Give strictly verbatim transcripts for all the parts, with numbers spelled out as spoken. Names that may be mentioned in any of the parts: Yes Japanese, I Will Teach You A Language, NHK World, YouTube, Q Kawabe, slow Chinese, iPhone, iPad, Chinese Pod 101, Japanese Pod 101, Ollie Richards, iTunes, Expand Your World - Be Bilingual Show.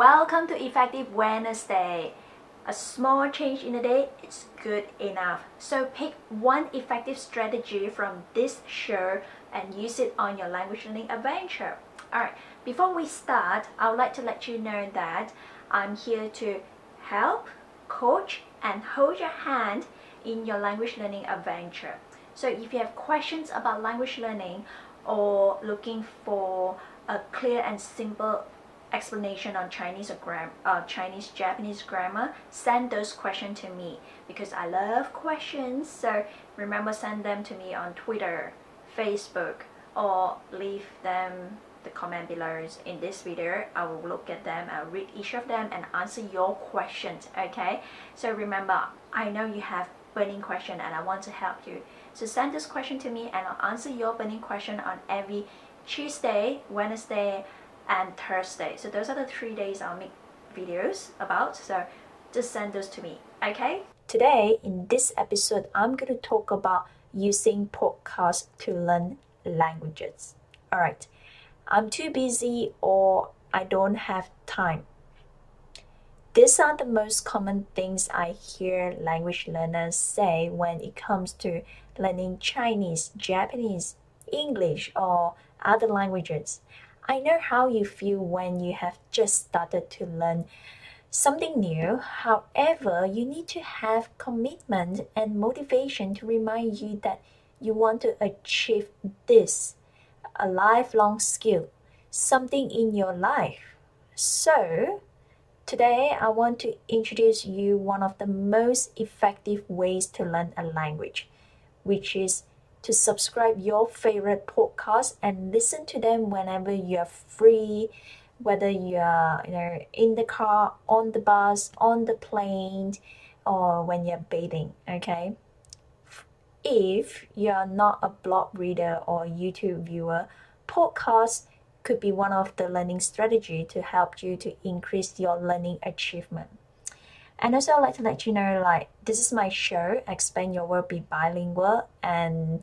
Welcome to Effective Wednesday. A small change in a day is good enough. So pick one effective strategy from this show and use it on your language learning adventure. Alright, before we start, I would like to let you know that I'm here to help, coach and hold your hand in your language learning adventure. So if you have questions about language learning or looking for a clear and simple explanation on Chinese or gram uh, Chinese Japanese grammar, send those questions to me because I love questions. So remember, send them to me on Twitter, Facebook, or leave them the comment below in this video. I will look at them, I'll read each of them and answer your questions. Okay, so remember, I know you have burning question and I want to help you. So send this question to me and I'll answer your burning question on every Tuesday, Wednesday and Thursday. So those are the three days I'll make videos about, so just send those to me, okay? Today, in this episode, I'm going to talk about using podcasts to learn languages. Alright, I'm too busy or I don't have time. These are the most common things I hear language learners say when it comes to learning Chinese, Japanese, English or other languages. I know how you feel when you have just started to learn something new. However, you need to have commitment and motivation to remind you that you want to achieve this, a lifelong skill, something in your life. So, today I want to introduce you one of the most effective ways to learn a language, which is to subscribe your favorite podcast and listen to them whenever you're free, whether you're you know, in the car, on the bus, on the plane, or when you're bathing, okay? If you're not a blog reader or YouTube viewer, podcasts could be one of the learning strategy to help you to increase your learning achievement. And also I'd like to let you know, like, this is my show, Expand Your World, Be Bilingual, and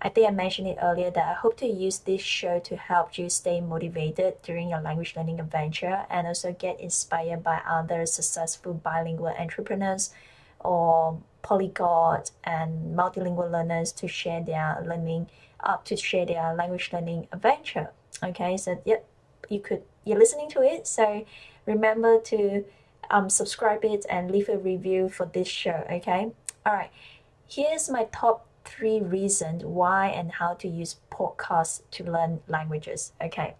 I think I mentioned it earlier that I hope to use this show to help you stay motivated during your language learning adventure and also get inspired by other successful bilingual entrepreneurs or polyglot and multilingual learners to share their learning up uh, to share their language learning adventure. Okay, so yep, you could you're listening to it, so remember to Um, subscribe it and leave a review for this show, okay? Alright, here's my top three reasons why and how to use podcasts to learn languages, okay?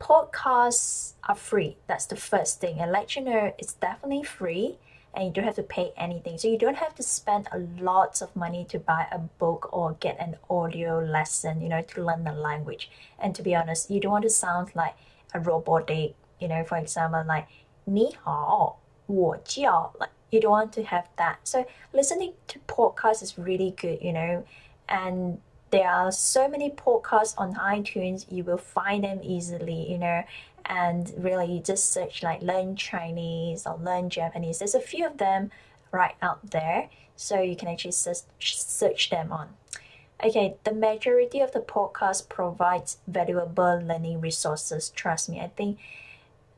Podcasts are free, that's the first thing. And let you know, it's definitely free and you don't have to pay anything. So you don't have to spend a lot of money to buy a book or get an audio lesson, you know, to learn the language. And to be honest, you don't want to sound like a robotic, you know, for example, like, 你好,我叫, like, you don't want to have that. So listening to podcasts is really good, you know, and there are so many podcasts on iTunes, you will find them easily, you know, and really you just search like learn Chinese or learn Japanese. There's a few of them right out there, so you can actually search them on. Okay, the majority of the podcasts provides valuable learning resources, trust me. I think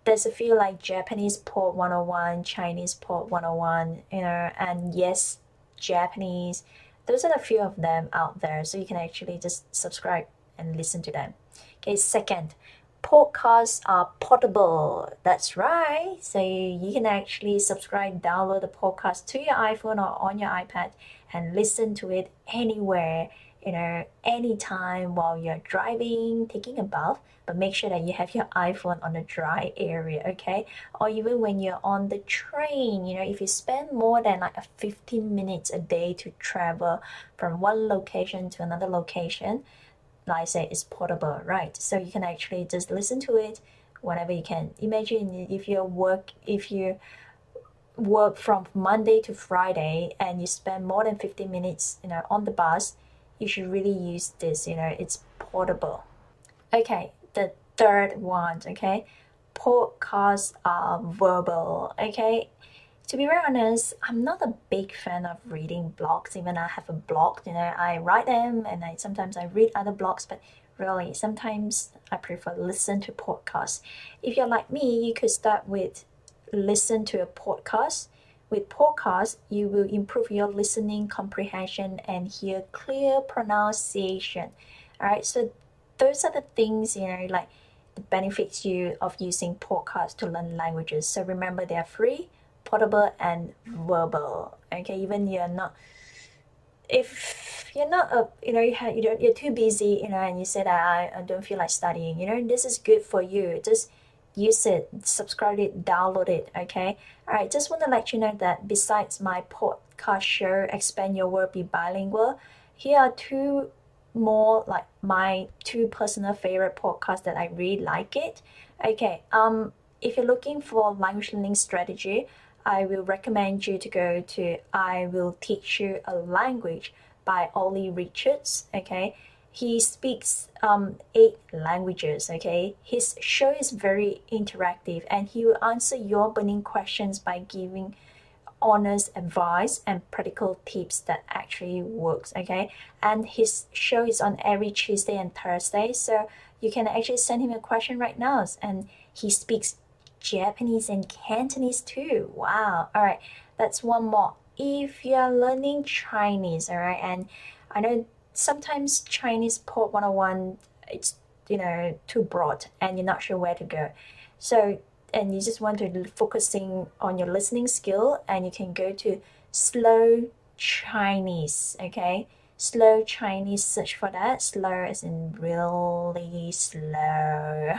there's a few like Japanese Pod one oh one, Chinese Pod one oh one, you know, and Yes Japanese. Those are a few of them out there, so you can actually just subscribe and listen to them. Okay, second, podcasts are portable. That's right. So you can actually subscribe, download the podcast to your iPhone or on your iPad and listen to it anywhere, you know, anytime while you're driving, taking a bath, but make sure that you have your iPhone on a dry area, okay? Or even when you're on the train, you know, if you spend more than like fifteen minutes a day to travel from one location to another location, like I say, it's portable, right? So you can actually just listen to it whenever you can. Imagine if you work, if you work from Monday to Friday and you spend more than fifteen minutes, you know, on the bus, you should really use this, you know, it's portable. Okay, the third one, okay, podcasts are verbal, okay? To be very honest, I'm not a big fan of reading blogs. Even I have a blog, you know, I write them and I sometimes I read other blogs, but really, sometimes I prefer listen to podcasts. If you're like me, you could start with listen to a podcast. With podcasts, you will improve your listening comprehension and hear clear pronunciation. All right, so those are the things, you know, like the benefits you of using podcasts to learn languages. So remember, they are free, portable and verbal. Okay, even you're not, if you're not a, you know, you have, you don't, you're too busy, you know, and you say that I, I don't feel like studying. You know, this is good for you. Just use it, subscribe it, download it. Okay, all right. Just want to let you know that besides my podcast show, Expand Your World, Be Bilingual, here are two more like my two personal favorite podcasts that I really like it. Okay, um, if you're looking for language learning strategy, I will recommend you to go to I Will Teach You A Language by Ollie Richards, okay? He speaks um, eight languages, okay? His show is very interactive and he will answer your burning questions by giving honest advice and practical tips that actually works, okay? And his show is on every Tuesday and Thursday, so you can actually send him a question right now, and he speaks Japanese and Cantonese too. Wow. All right, that's one more. If you're learning Chinese, all right, and I know sometimes Chinese Pod one oh one, it's, you know, too broad and you're not sure where to go. So, and you just want to focusing on your listening skill, and you can go to Slow Chinese, okay? Slow Chinese, search for that. Slow as in really slow.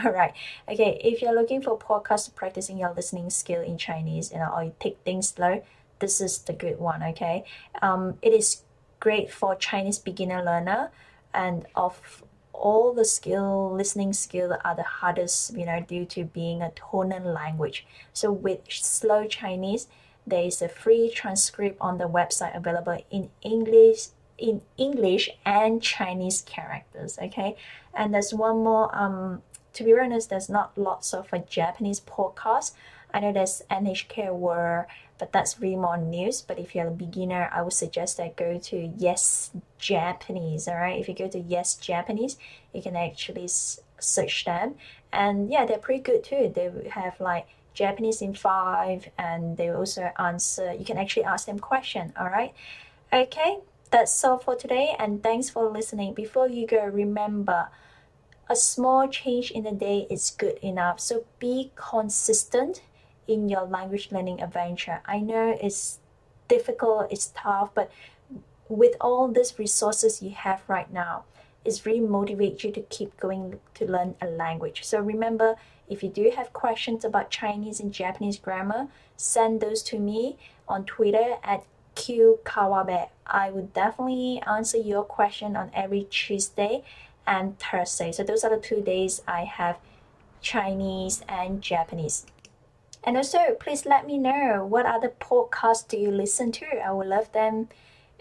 All right. Okay, if you're looking for podcasts practicing your listening skill in Chinese, you know, or you take things slow, this is the good one, okay? Um, it is great for Chinese beginner learner, and of all the skill, listening skill are the hardest, you know, due to being a tonal language. So with Slow Chinese, there is a free transcript on the website available in English, in English and Chinese characters, okay? And there's one more, um, to be honest, there's not lots of a Japanese podcast. I know there's N H K World, but that's really more news. But if you're a beginner, I would suggest that go to Yes Japanese, all right? If you go to Yes Japanese, you can actually s search them. And yeah, they're pretty good too. They have like Japanese in five, and they also answer, you can actually ask them question, all right? Okay. That's all for today, and thanks for listening. Before you go, remember, a small change in a day is good enough. So be consistent in your language learning adventure. I know it's difficult, it's tough, but with all these resources you have right now, it's really motivates you to keep going to learn a language. So remember, if you do have questions about Chinese and Japanese grammar, send those to me on Twitter at Q Kawabe. I would definitely answer your question on every Tuesday and Thursday. So those are the two days I have Chinese and Japanese. And also, please let me know what other podcasts do you listen to. I would love them,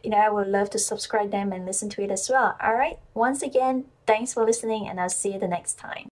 you know, I would love to subscribe them and listen to it as well. All right, once again, thanks for listening, and I'll see you the next time.